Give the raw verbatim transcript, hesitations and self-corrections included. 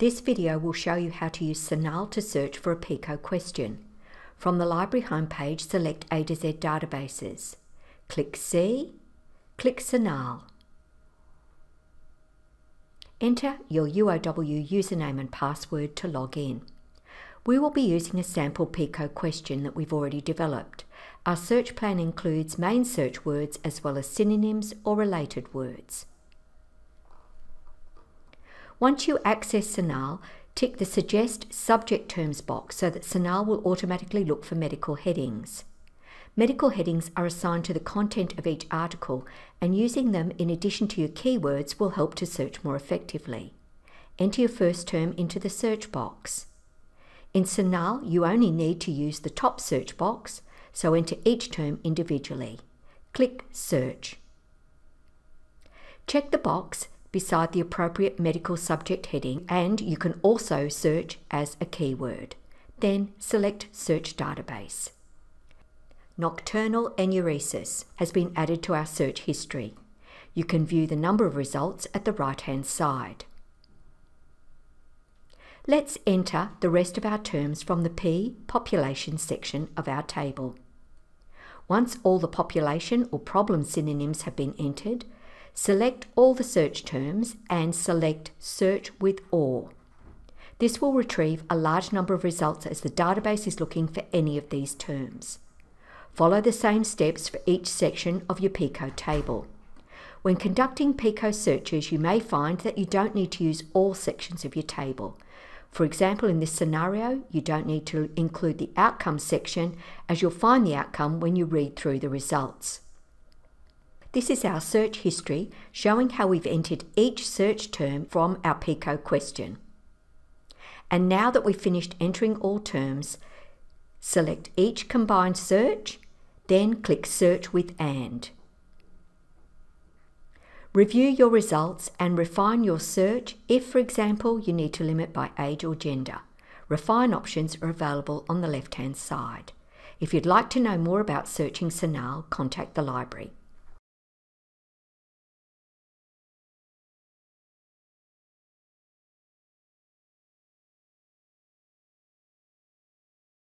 This video will show you how to use CINAHL to search for a PICO question. From the library homepage, select A to Z databases. Click C, click CINAHL. Enter your U O W username and password to log in. We will be using a sample PICO question that we've already developed. Our search plan includes main search words as well as synonyms or related words. Once you access CINAHL, tick the Suggest Subject Terms box so that CINAHL will automatically look for medical headings. Medical headings are assigned to the content of each article, and using them in addition to your keywords will help to search more effectively. Enter your first term into the search box. In CINAHL, you only need to use the top search box, so enter each term individually. Click Search. Check the box beside the appropriate medical subject heading, and you can also search as a keyword. Then select Search Database. Nocturnal enuresis has been added to our search history. You can view the number of results at the right-hand side. Let's enter the rest of our terms from the P population section of our table. Once all the population or problem synonyms have been entered, select all the search terms and select Search with All. This will retrieve a large number of results as the database is looking for any of these terms. Follow the same steps for each section of your PICO table. When conducting PICO searches, you may find that you don't need to use all sections of your table. For example, in this scenario, you don't need to include the outcome section, as you'll find the outcome when you read through the results. This is our search history, showing how we've entered each search term from our PICO question. And now that we've finished entering all terms, select each combined search, then click Search with And. Review your results and refine your search if, for example, you need to limit by age or gender. Refine options are available on the left-hand side. If you'd like to know more about searching CINAHL, contact the library.